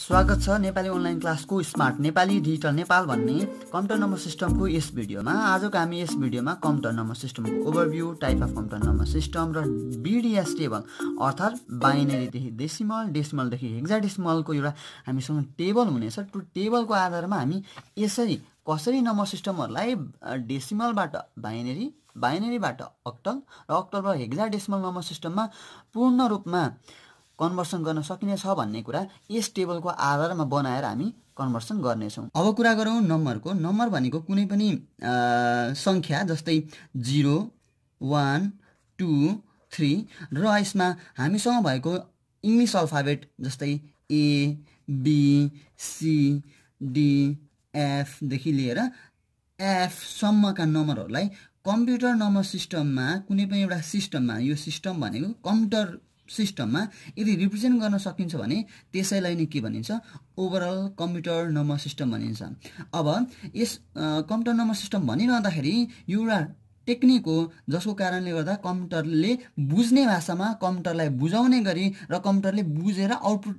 स्वागत छ नेपाली अनलाइन क्लासको स्मार्ट नेपाली डिजिटल नेपाल भन्ने कम्प्युटर नम्बर सिस्टमको यस भिडियोमा आजको हामी यस भिडियोमा कम्प्युटर नम्बर सिस्टमको overview type of computer number system र बीडीएच टेबल अर्थात बाइनरी देखि डेसिमल देखि हेक्साडेसिमल को एउटा हामीसँग टेबल हुनेछ त्यो टेबलको आधारमा हामी यसरी कसरी नम्बर सिस्टमहरुलाई डेसिमल बाट बाइनरी बाइनरी बाट अक्टल र अक्टल र हेक्साडेसिमल नम्बर सिस्टममा पूर्ण रूपमा कन्भर्सन गर्न सकिने छ भन्ने कुरा यस टेबलको आधारमा बनाएर हामी कन्भर्सन गर्ने छौं। अब कुरा गरौं नम्बरको। नम्बर भनेको कुनै पनि संख्या जस्तै 0 1 2 3 र यसमा हामीसँग भएको इंग्लिश अल्फाबेट जस्तै A B C D F देखि लिएर एफ सम्मका नम्बरहरुलाई कम्प्युटर नम्बर सिस्टममा कुनै पनि एउटा सिस्टममा यो सिस्टम भनेको कम्प्युटर सिस्टममा यदि रिप्रेजेन्ट गर्न सकिन्छ भने त्यसैलाई नै के भनिन्छ ओभरअल कम्प्युटर नम्बर सिस्टम भनिन्छ। अब यस कम्प्युटर नम्बर सिस्टम भनिरहँदाखेरि यो एउटा टेक्निक हो जसको कारणले गर्दा कम्प्युटरले बुझ्ने भाषामा कम्प्युटरलाई बुझाउने गरी र कम्प्युटरले बुझेर आउटपुट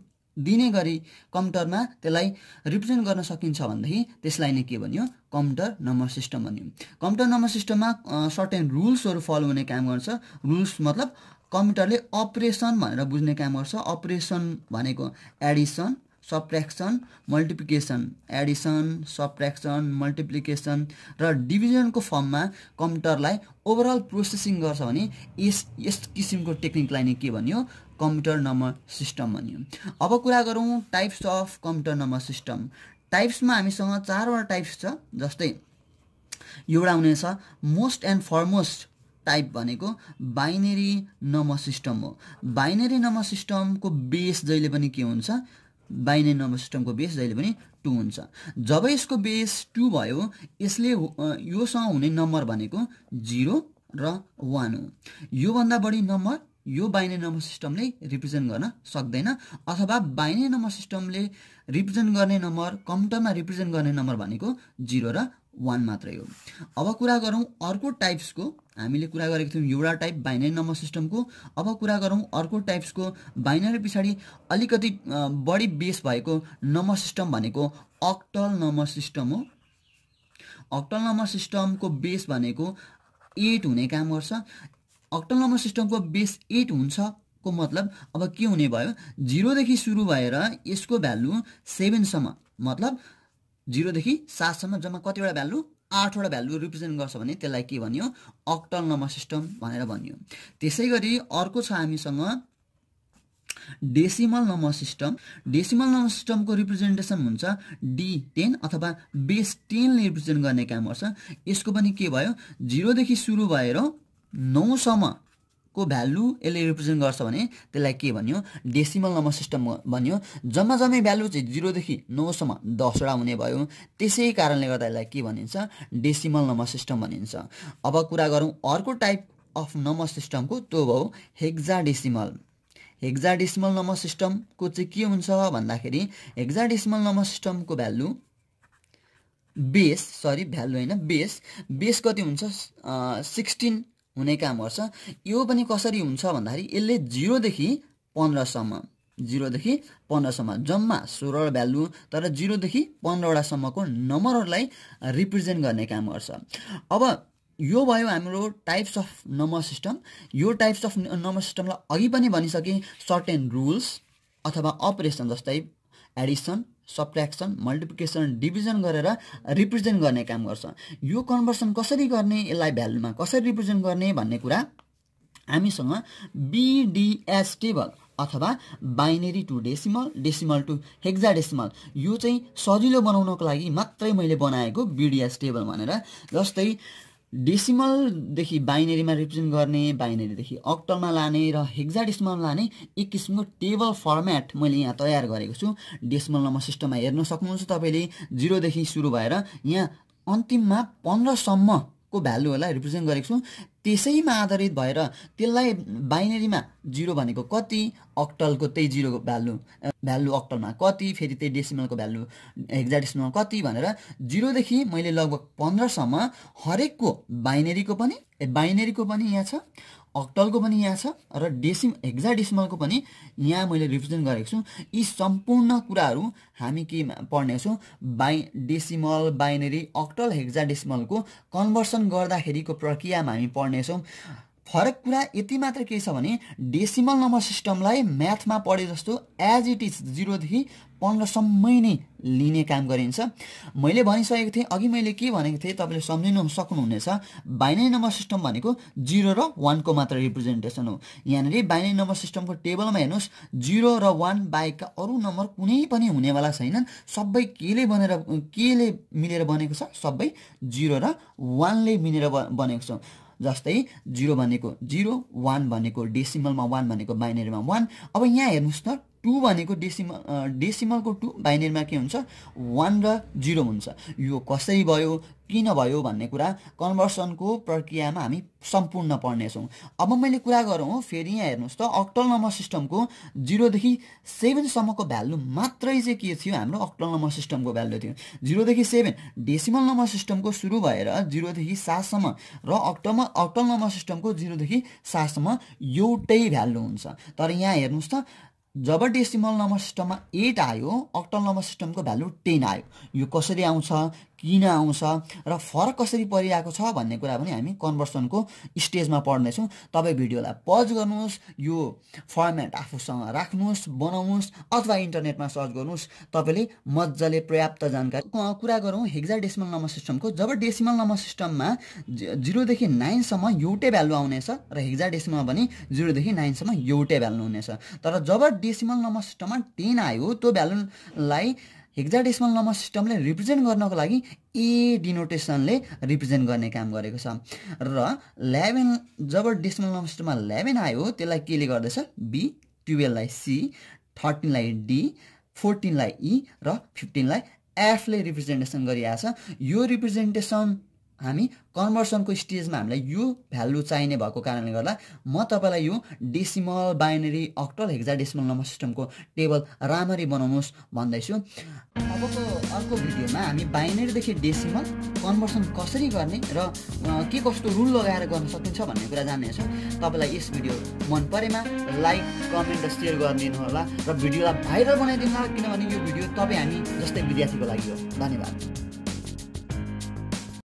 दिने गरी कम्प्युटरमा त्यसलाई रिप्रेजेन्ट गर्न सकिन्छ भन्दै त्यसलाई नै के भनियो कम्प्युटर नम्बर सिस्टम भनियो। कम्प्युटर नम्बर सिस्टममा सर्टेन रुल्सहरु फलो हुने काम गर्छ। रुल्स मतलब कम्प्युटरले अपरेसन भनेर बुझ्ने काम गर्छ। अपरेसन भनेको एडिसन सबट्र्याक्सन मल्टिप्लिकेसन र डिभिजनको फर्ममा कम्प्युटरलाई ओभरअल प्रोसेसिङ गर्छ भने यस किसिमको टेक्निकलाई नै के भनियो कम्प्युटर नम्बर सिस्टम भनियो। अब कुरा गरौँ types of computer number system. टाइप्समा हामीसँग चारवटा टाइप्स छ। जस्तै एउटा हुनेछ मोस्ट एन्ड फरमोस्ट टाइप भनेको बाइनरी नम्बर सिस्टम हो। बाइनरी नम्बर सिस्टमको बेस जहिले पनि के हुन्छ बाइनरी नम्बर सिस्टमको बेस जहिले पनि 2 हुन्छ। जब यसको बेस 2 भयो यसले योसँग हुने नम्बर भनेको 0 र 1 हो। यो भन्दा बढी नम्बर यो बाइनरी नम्बर सिस्टमले रिप्रेजेन्ट गर्न सक्दैन अथवा बाइनरी नम्बर सिस्टमले रिप्रेजेन्ट गर्ने नम्बर कम्प्युटरमा रिप्रेजेन्ट गर्ने नम्बर भनेको 0 र 1 मात्रै हो। अब कुरा गरौँ अर्को टाइप्सको। हामीले कुरा गरेको थियौं एउटा टाइप बाइनरी नम्बर सिस्टमको। अब कुरा गरौँ अर्को टाइप्सको बाइनरी पछाडी अलिकति बढी बेस भएको नम्बर सिस्टम भनेको अक्टल नम्बर सिस्टम हो। अक्टल नम्बर सिस्टमको बेस भनेको 8 हुने काम गर्छ। अक्टल नम्बर सिस्टमको बेस 8 हुन्छ को मतलब अब के हुने भयो 0 देखि सुरु भएर यसको भ्यालु 7 सम्म मतलब 0 देखि 7 सम्म जम्मा कति वटा भ्यालु 8 वटा भ्यालु रिप्रेजेन्ट गर्छ भने त्यसलाई के भनियो अक्टल नम्बर सिस्टम भनेर भनियो। त्यसैगरी अर्को छ हामीसँग decimal number system. Decimal number सिस्टमको रिप्रेजेन्टेसन हुन्छ D10 अथवा बेस 10 ले रिप्रेजेन्ट गर्ने काम गर्छ। यसको पनि के भयो 0 देखि सुरु भएर 9 सम्म को भ्यालु यसले रिप्रेजेन्ट गर्छ भने त्यसलाई के भनियो डेसिमल नम्बर सिस्टम भनियो। जम्मा भ्यालु चाहिँ 0 देखि 9 सम्म 10 वटा हुने भयो। त्यसै कारणले गर्दा यसलाई के भनिन्छ डेसिमल नम्बर सिस्टम भनिन्छ। अब कुरा गरौँ अर्को टाइप अफ नम्बर सिस्टमको त्यो भयो हेक्साडेसिमल। हेक्साडेसिमल नम्बर सिस्टमको चाहिँ के हुन्छ भन्दाखेरि हेक्साडेसिमल नम्बर सिस्टमको भ्यालु बेस सरी भ्यालु हैन बेस कति हुन्छ 16 हुने काम गर्छ। यो पनि कसरी हुन्छ भन्दाखेरि यसले 0 देखि 15 सम्म 0 देखि 15 सम्म जम्मा 16 वटा भ्यालु तर 0 देखि 15 वटा सम्मको नम्बरहरुलाई रिप्रेजेन्ट गर्ने काम गर्छ। अब यो भयो हाम्रो टाइप्स अफ नम्बर सिस्टम। यो टाइप्स अफ नम्बर सिस्टमलाई अघि पनि भनिसके सर्टेन रुल्स अथवा अपरेसन जस्तै एडिसन सबट्र्याक्सन मल्टिप्लिकेसन डिभिजन गरेर रिप्रेजेन्ट गर्ने काम गर्छ। यो कन्भर्सन कसरी गर्ने यसलाई भ्यालुमा कसरी रिप्रेजेन्ट गर्ने भन्ने कुरा हामीसँग बीडीएच टेबल अथवा binary to decimal decimal to hexadecimal यो चाहिँ सजिलो बनाउनको लागि मात्रै मैले बनाएको बीडीएच टेबल भनेर। जस्तै डेसिमल देखि बाइनरीमा रिप्रेजेन्ट गर्ने बाइनरी देखि अक्टलमा लाने र हेक्साडेसिमलमा लाने एक किसिमको टेबल फर्मेट मैले यहाँ तयार गरेको छु। डेसिमल नम्बर सिस्टममा हेर्न सक्नुहुन्छ तपाईले 0 देखि सुरु भएर यहाँ अन्तिममा 15 सम्मको भ्यालुहरुलाई रिप्रेजेन्ट गरेको छु। त्यसैमा आधारित भएर त्यसलाई बाइनरीमा 0 भनेको कति अक्टलको त्यही 0 को भ्यालु अक्टलमा कति फेरि त्यही डेसिमलको भ्यालु हेक्साडेसिमलमा कति भनेर 0 देखि मैले लगभग 15 सम्म हरेकको बाइनरीको पनि यहाँ छ octal को पनि यहाँ छ र डेसिम हेक्साडेसिमल को पनि यहाँ मैले रिभिजन गरेको छु। यी सम्पूर्ण कुराहरु हामी के पढ्ने छौ डेसिमल बाइनरी octal हेक्साडेसिमल को कन्भर्सन गर्दाखेरिको प्रक्रियामा हामी पढ्ने छौ। फरक कुरा यति मात्र के छ भने डेसिमल नम्बर सिस्टमलाई म्याथमा पढे जस्तो एज इट इज 0 देखि 15 सम्मै नै लिने काम गरिन्छ। मैले भनिसकेको थिए अघि मैले के भनेको थिए तपाईले सम्झिन सक्नुहुनेछ बाइनरी नम्बर सिस्टम भनेको 0 र 1 को मात्र रिप्रेजेन्टेसन हो। यानी बाइनरी नम्बर सिस्टमको टेबलमा हेर्नुस् 0 र 1 बाहेकका अरु नम्बर कुनै पनि हुनेवाला छैनन्। सबै केले मिलेर बनेको छ सबै 0 र 1 ले मिलेर बनेको छ। जस्तै 0 भनेको 0, 1 भनेको डेसिमलमा 1 भनेको बाइनरीमा 1। अब यहाँ हेर्नुस् त 2 भनेको डेसिमलको 2 बाइनरीमा के हुन्छ 1 र 0 हुन्छ। यो कसरी भयो किन भयो भन्ने कुरा कन्भर्सनको प्रक्रियामा हामी सम्पूर्ण पढ्ने छौं। अब मैले कुरा गरौँ फेरि यहाँ हेर्नुस् त octal नम्बर सिस्टमको 0 देखि 7 सम्मको भ्यालु मात्रै चाहिँ के थियो हाम्रो octal नम्बर सिस्टमको भ्यालु थियो 0 देखि 7। डेसिमल नम्बर सिस्टमको सुरु भएर 0 देखि 7 सम्म र octal नम्बर सिस्टमको 0 देखि 7 सम्म एउटै भ्यालु हुन्छ। तर यहाँ हेर्नुस् त जब डेसिमल नम्बर सिस्टममा 8 आयो octal नम्बर सिस्टमको भ्यालु 10 आयो। यो कसरी आउँछ किन आउँछ र फरक कसरी परिरहेको छ भन्ने कुरा पनि हामी कन्भर्सनको स्टेजमा पढ्ने छौं। तपाई भिडियोलाई पज गर्नुस्, यो फर्मेट आफुसँग राख्नुस्, बनाउनुस् अथवा इन्टरनेटमा सर्च गर्नुस्। तपाईले मज्जाले पर्याप्त जानकारी। कुरा गरौँ हेक्साडेसिमल नम्बर सिस्टमको। जब डेसिमल नम्बर सिस्टममा 0 देखि 9 सम्म एउटै भ्यालु आउनेछ र हेक्साडेसिमलमा पनि 0 देखि 9 सम्म एउटै भ्यालु हुनेछ। तर जब डेसिमल नम्बर सिस्टममा 10 आयो त्यो भ्यालुलाई हेक्साडेसिमल नम्बर सिस्टमले रिप्रेजेन्ट गर्नको लागि ए डिनोटेसनले रिप्रेजेन्ट गर्ने काम गरेको छ। र 11 जब डेसिमल नम्बर सिस्टममा 11 आयो त्यसलाई केले गर्दैछ बी, 12 लाई सी, 13 लाई डी, 14 लाई ई र 15 लाई एफ ले रिप्रेजेन्टेसन गरिरहेछ। यो रिप्रेजेन्टेसन हामी कन्भर्सनको स्टेजमा हामीलाई यो भ्यालु चाहिने भएको कारणले गर्दा म तपाईलाई यो decimal binary octal hexadecimal number सिस्टमको टेबल राम्ररी बनाउनुस् भन्दै छु। अबको अर्को भिडियोमा हामी बाइनरी देखि डेसिमल कन्भर्सन कसरी गर्ने र के कस्तो रुल लगाएर गर्न सकिन्छ भन्ने कुरा जान्नेछौं। तपाईलाई यस भिडियो मन परेमा लाइक, कमेन्ट र शेयर गरिदिनु होला र भिडियोलाई भाइरल बनाइदिनु होला किनभने यो भिडियो तपाई हामी जस्तै विद्यार्थीको लागि हो। धन्यवाद।